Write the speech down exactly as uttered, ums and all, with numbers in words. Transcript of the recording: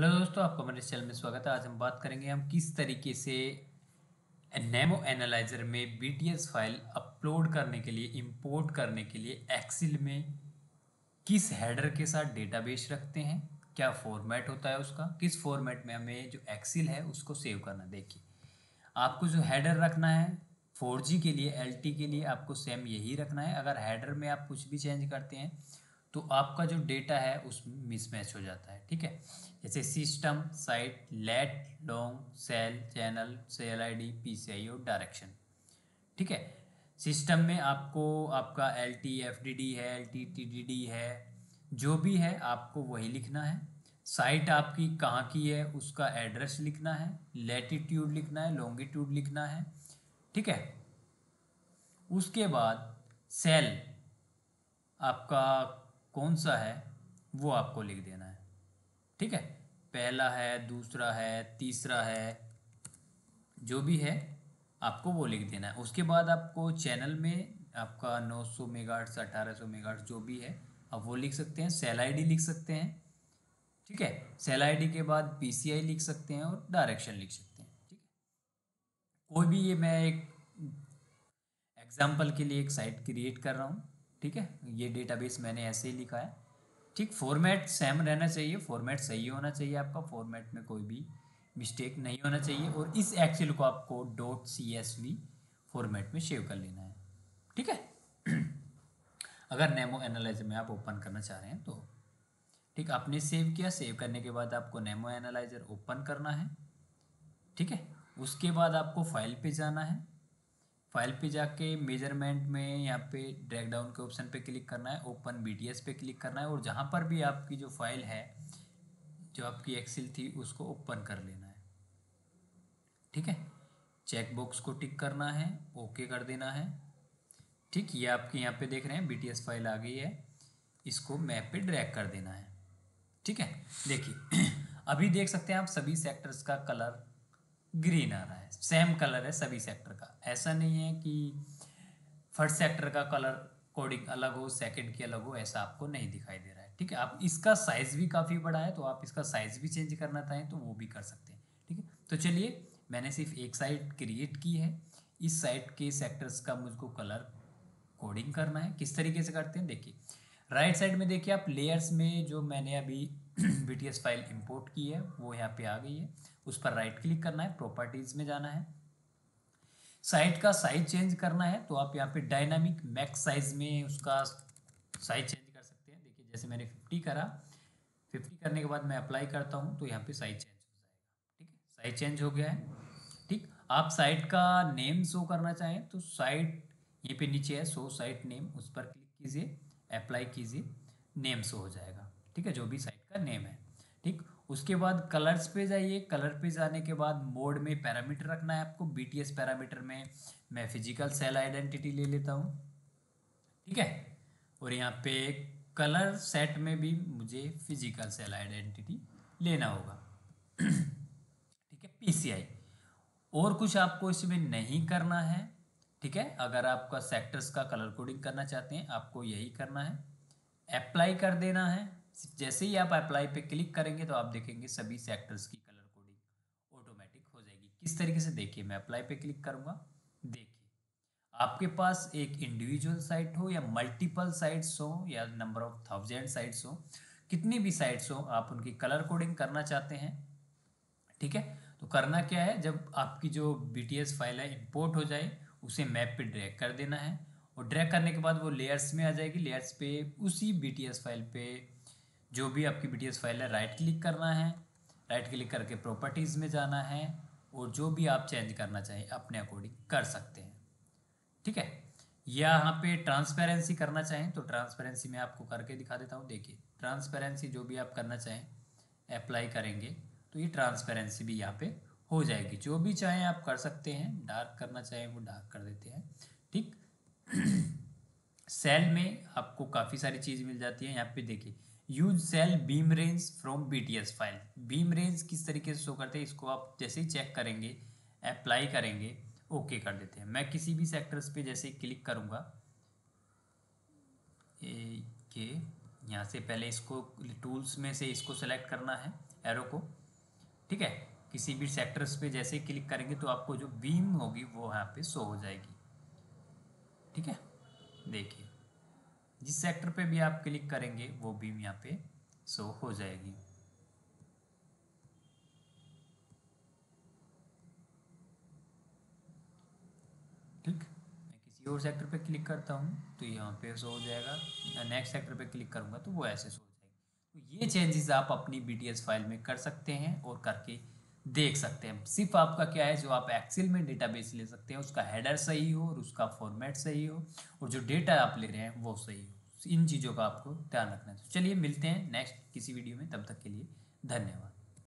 Hello दोस्तों, आपका मेरे चैनल में स्वागत है। आज हम बात करेंगे हम किस तरीके से नेमो एनालाइज़र में B T S file upload करने के लिए, इंपोर्ट करने के लिए एक्सेल में किस हेडर के साथ डेटाबेस रखते हैं, क्या फॉर्मेट होता है उसका, किस फॉर्मेट में हमें जो एक्सेल है उसको सेव करना। देखिए, आपको जो हेडर रखना है फोर जी के लिए, एल टी ई के लिए आपको सेम यही रखना है। अगर हेडर में आप कुछ भी चेंज करते हैं तो आपका जो डेटा है उसमें मिसमैच हो जाता है। ठीक है, जैसे system, site, lat, long, cell, channel, cell ID, P C I और डायरेक्शन। ठीक है, सिस्टम में आपको आपका L T E F D D है, L T E T D D है, जो भी है आपको वही लिखना है। साइट आपकी कहाँ की है उसका एड्रेस लिखना है, लेटीट्यूड लिखना है, लॉन्गिट्यूड लिखना है। ठीक है, उसके बाद सेल आपका कौन सा है वो आपको लिख देना है। ठीक है, पहला है, दूसरा है, तीसरा है, जो भी है आपको वो लिख देना है। उसके बाद आपको चैनल में आपका नौ सौ मेगाहर्ट्ज़, अठारह सौ मेगाहर्ट्ज़ जो भी है आप वो लिख सकते हैं। सेल आईडी लिख सकते हैं। ठीक है, सेल आईडी के बाद पी सी आई लिख सकते हैं और डायरेक्शन लिख सकते हैं। ठीक है, कोई भी, ये मैं एक एग्जाम्पल के लिए एक साइट क्रिएट कर रहा हूँ। ठीक है, ये डेटाबेस मैंने ऐसे ही लिखा है। ठीक, फॉर्मेट सेम रहना चाहिए, फॉर्मेट सही होना चाहिए, आपका फॉर्मेट में कोई भी मिस्टेक नहीं होना चाहिए। और इस एक्सेल को आपको dot C S V format में सेव कर लेना है। ठीक है, अगर नेमो एनालाइजर में आप ओपन करना चाह रहे हैं तो ठीक, आपने सेव किया। सेव करने के बाद आपको नेमो एनालाइजर ओपन करना है। ठीक है, उसके बाद आपको फाइल पे जाना है। फाइल पे जाके मेजरमेंट में यहाँ पे ड्रैग डाउन के ऑप्शन पे क्लिक करना है, ओपन बी टी एस पे क्लिक करना है और जहाँ पर भी आपकी जो फाइल है, जो आपकी एक्सेल थी, उसको ओपन कर लेना है। ठीक है, चेकबॉक्स को टिक करना है, ओके कर देना है। ठीक, ये आपके यहाँ पे देख रहे हैं बी टी एस फाइल आ गई है, इसको मैप पे ड्रैग कर देना है। ठीक है, देखिए अभी देख सकते हैं आप सभी सेक्टर्स का कलर ग्रीन आ रहा है, सेम कलर है सभी सेक्टर का। ऐसा नहीं है कि फर्स्ट सेक्टर का कलर कोडिंग अलग हो, सेकंड की अलग हो, ऐसा आपको नहीं दिखाई दे रहा है। ठीक है, आप इसका साइज़ भी काफ़ी बड़ा है, तो आप इसका साइज़ भी चेंज करना चाहें तो वो भी कर सकते हैं। ठीक है, तो चलिए, मैंने सिर्फ एक साइट क्रिएट की है, इस साइट के सेक्टर्स का मुझको कलर कोडिंग करना है। किस तरीके से करते हैं देखिए, राइट साइड में देखिए आप लेयर्स में जो मैंने अभी B T S file import की है वो यहाँ पे आ गई है। उस पर राइट क्लिक करना है, प्रॉपर्टीज में जाना है, साइट का साइज चेंज करना है तो आप यहाँ पे डायनामिक मैक्स साइज में उसका साइज चेंज कर सकते हैं। देखिए, जैसे मैंने पचास करा, पचास करने के बाद मैं अप्लाई करता हूँ तो यहाँ पे साइज चेंज हो जाएगा। ठीक है, साइज चेंज हो गया है। ठीक, आप साइट का नेम शो करना चाहें तो साइट ये पे नीचे है, शो साइट नेम, उस पर क्लिक कीजिए, अप्लाई कीजिए, नेम शो हो जाएगा। ठीक है, जो भी साइट का नेम है। ठीक, उसके बाद कलर्स पे जाइए, कलर पे जाने के बाद मोड में पैरामीटर रखना है आपको। बी टी एस पैरामीटर में मैं फिजिकल सेल आइडेंटिटी ले लेता हूँ। ठीक है, और यहाँ पे कलर सेट में भी मुझे फिजिकल सेल आइडेंटिटी लेना होगा। ठीक है, पी सी आई और कुछ आपको इसमें नहीं करना है। ठीक है, अगर आपका सेक्टर्स का कलर कोडिंग करना चाहते हैं आपको यही करना है, अप्लाई कर देना है। जैसे ही आप अप्लाई पे क्लिक करेंगे तो आप देखेंगे सभी सेक्टर्स की कलर कोडिंग ऑटोमेटिक हो जाएगी। किस तरीके से देखिए, मैं अप्लाई पे क्लिक करूँगा। देखिए, आपके पास एक इंडिविजुअल साइट हो या मल्टीपल साइट्स हो या नंबर ऑफ थाउजेंड साइट्स हो, कितनी भी साइट्स हो, आप उनकी कलर कोडिंग करना चाहते हैं। ठीक है, तो करना क्या है, जब आपकी जो बी टी एस फाइल है इंपोर्ट हो जाए उसे मैप पे ड्रैग कर देना है और ड्रैग करने के बाद वो लेयर्स में आ जाएगी। लेयर्स पे उसी बी टी एस फाइल पे, जो भी आपकी बी टी एस फाइल है, राइट क्लिक करना है, राइट क्लिक करके प्रॉपर्टीज़ में जाना है और जो भी आप चेंज करना चाहें अपने अकॉर्डिंग कर सकते हैं। ठीक है, या यहाँ पे ट्रांसपेरेंसी करना चाहें तो ट्रांसपेरेंसी में आपको करके दिखा देता हूँ। देखिए, ट्रांसपेरेंसी जो भी आप करना चाहें अप्लाई करेंगे तो ये ट्रांसपेरेंसी भी यहाँ पर हो जाएगी। जो भी चाहें आप कर सकते हैं, डार्क करना चाहें वो डार्क कर देते हैं। ठीक, सेल में आपको काफ़ी सारी चीज़ मिल जाती है। यहाँ पे देखिए, use cell beam range from B T S file, beam range किस तरीके से शो करते हैं इसको आप जैसे ही चेक करेंगे, अप्लाई करेंगे, ओके कर देते हैं। मैं किसी भी सेक्टर्स पे जैसे ही क्लिक करूँगा, ये यहाँ से पहले इसको टूल्स में से इसको सेलेक्ट करना है, एरो को, ठीक है। किसी भी सेक्टर्स पे जैसे क्लिक करेंगे तो आपको जो बीम होगी वो यहाँ पे शो हो जाएगी, ठीक है। देखिए जिस सेक्टर पे भी आप क्लिक करेंगे वो बीम यहाँ पे शो हो जाएगी। ठीक, मैं किसी और सेक्टर पे क्लिक करता हूँ तो यहाँ पे शो हो जाएगा, नेक्स्ट सेक्टर पे क्लिक करूँगा तो वो ऐसे शो हो जाएगी। तो ये चेंजेस आप अपनी बी टी एस फाइल में कर सकते हैं और करके देख सकते हैं। सिर्फ आपका क्या है, जो आप एक्सेल में डेटाबेस ले सकते हैं उसका हेडर सही हो और उसका फॉर्मेट सही हो और जो डेटा आप ले रहे हैं वो सही हो, इन चीज़ों का आपको ध्यान रखना है। तो चलिए मिलते हैं नेक्स्ट किसी वीडियो में, तब तक के लिए धन्यवाद।